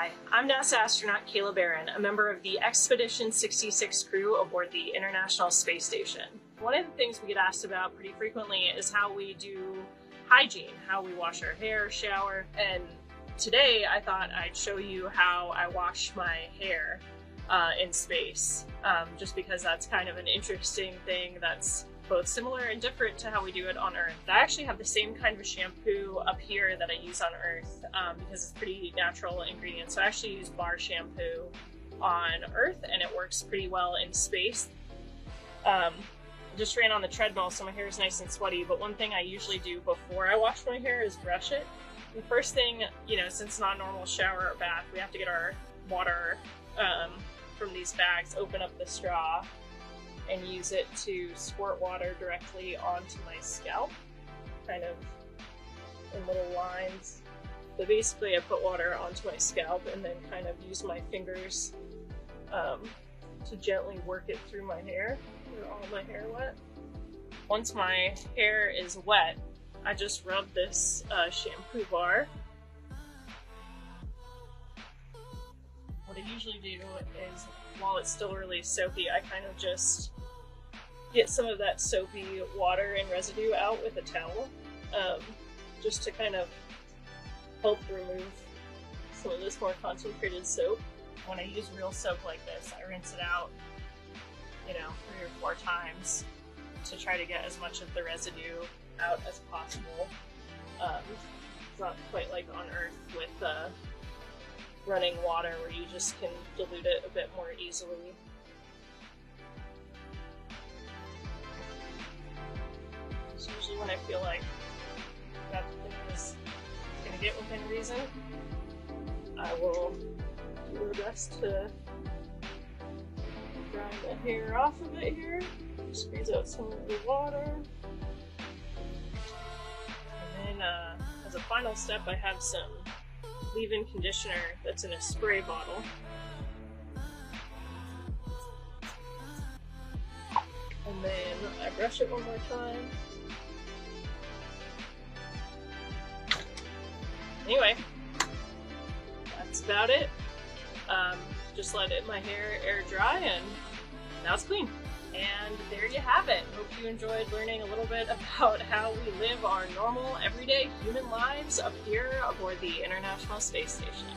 Hi, I'm NASA astronaut Kayla Barron, a member of the Expedition 66 crew aboard the International Space Station. One of the things we get asked about pretty frequently is how we do hygiene, how we wash our hair, shower, and today I thought I'd show you how I wash my hair in space, just because that's kind of an interesting thing that's both similar and different to how we do it on Earth. I actually have the same kind of a shampoo up here that I use on Earth because it's pretty natural ingredients. So I actually use bar shampoo on Earth and it works pretty well in space. I just ran on the treadmill so my hair is nice and sweaty, but one thing I usually do before I wash my hair is brush it. The first thing, you know, since it's not a normal shower or bath, we have to get our water from these bags, open up the straw, and use it to squirt water directly onto my scalp, kind of in little lines. But basically I put water onto my scalp and then kind of use my fingers to gently work it through my hair, get all my hair wet. Once my hair is wet, I just rub this shampoo bar. What I usually do is, while it's still really soapy, I kind of just get some of that soapy water and residue out with a towel, just to kind of help remove some of this more concentrated soap. When I use real soap like this, I rinse it out, you know, 3 or 4 times to try to get as much of the residue out as possible. It's not quite like on Earth with running water where you just can dilute it a bit more easily. It's usually when I feel like that thing is gonna get within reason, I will do my best to grind the hair off of it here, squeeze out some of the water. And then as a final step, I have some leave-in conditioner that's in a spray bottle. And then I brush it one more time. Anyway, that's about it. Just let my hair air dry and now it's clean. And there you have it. Hope you enjoyed learning a little bit about how we live our normal, everyday human lives up here aboard the International Space Station.